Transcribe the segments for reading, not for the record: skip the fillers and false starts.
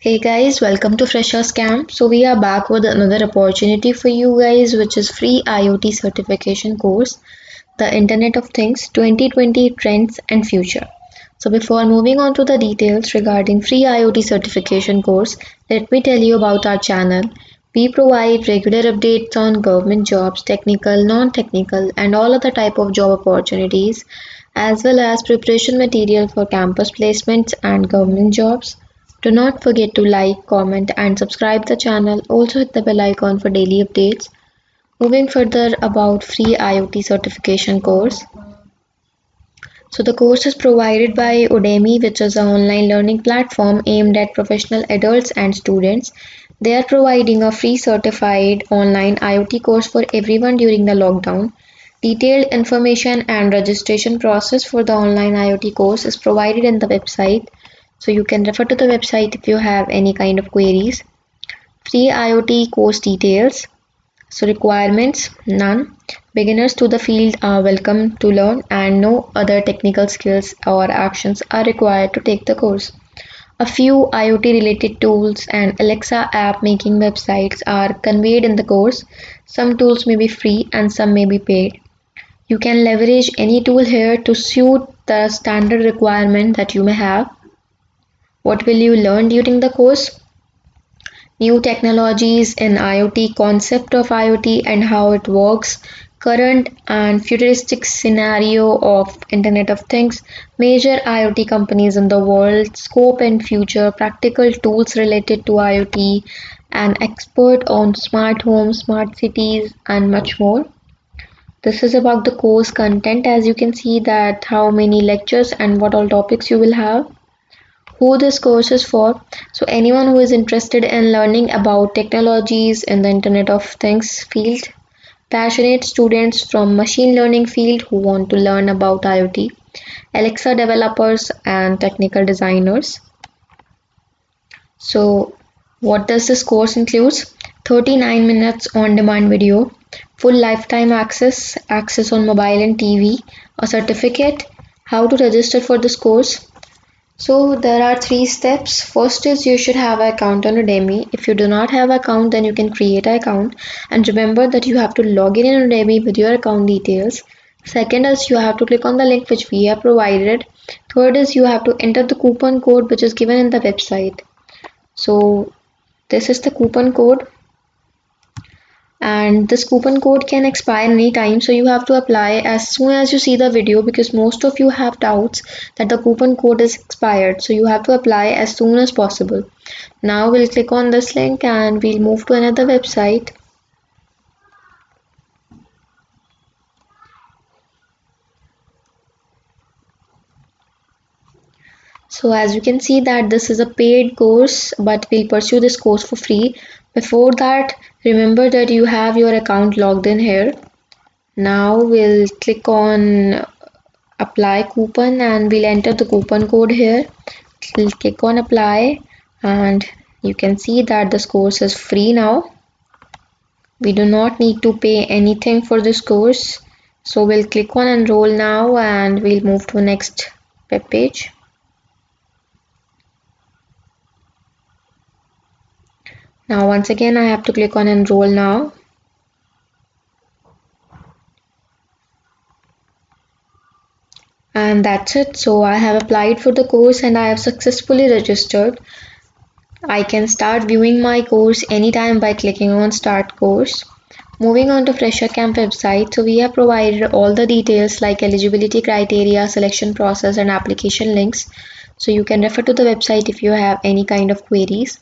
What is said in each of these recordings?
Hey guys, welcome to Freshers Camp. So we are back with another opportunity for you guys, which is free IoT certification course, the Internet of Things 2020 Trends and Future. So before moving on to the details regarding free IoT certification course, let me tell you about our channel. We provide regular updates on government jobs, technical, non-technical and all other type of job opportunities, as well as preparation material for campus placements and government jobs. Do not forget to like, comment and subscribe the channel. Also hit the bell icon for daily updates. Moving further about free IoT certification course. So the course is provided by Udemy, which is an online learning platform aimed at professional adults and students. They are providing a free certified online IoT course for everyone during the lockdown. Detailed information and registration process for the online IoT course is provided in the website, so you can refer to the website if you have any kind of queries. Free IoT course details. So requirements, none. Beginners to the field are welcome to learn and no other technical skills or actions are required to take the course. A few IoT related tools and Alexa app making websites are conveyed in the course. Some tools may be free and some may be paid. You can leverage any tool here to suit the standard requirement that you may have. What will you learn during the course? New technologies in IoT, concept of IoT and how it works, current and futuristic scenario of Internet of Things, major IoT companies in the world, scope and future, practical tools related to IoT, an expert on smart homes, smart cities and much more. This is about the course content. As you can see that how many lectures and what all topics you will have. Who this course is for? So anyone who is interested in learning about technologies in the Internet of Things field, passionate students from machine learning field who want to learn about IoT, Alexa developers and technical designers. So what does this course includes? 39 minutes on-demand video, full lifetime access, access on mobile and TV, a certificate, how to register for this course. So there are three steps. First is you should have an account on Udemy. If you do not have an account, then you can create an account. And remember that you have to log in Udemy with your account details. Second is you have to click on the link which we have provided. Third is you have to enter the coupon code which is given in the website. So this is the coupon code. And this coupon code can expire anytime, so you have to apply as soon as you see the video, because most of you have doubts that the coupon code is expired, so you have to apply as soon as possible. Now we'll click on this link and we'll move to another website. So as you can see that this is a paid course, but we'll pursue this course for free. Before that, remember that you have your account logged in here. Now we'll click on apply coupon and we'll enter the coupon code here. We'll click on apply and you can see that this course is free now. We do not need to pay anything for this course. So we'll click on enroll now and we'll move to next web page. Now once again I have to click on enroll now. And that's it. So I have applied for the course and I have successfully registered. I can start viewing my course anytime by clicking on start course. Moving on to Freshers Camp website. So we have provided all the details like eligibility criteria, selection process and application links. So you can refer to the website if you have any kind of queries.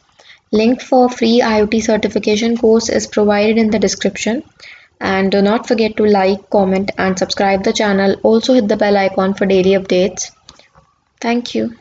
Link for free IoT certification course is provided in the description. And do not forget to like, comment and subscribe the channel. Also hit the bell icon for daily updates. Thank you.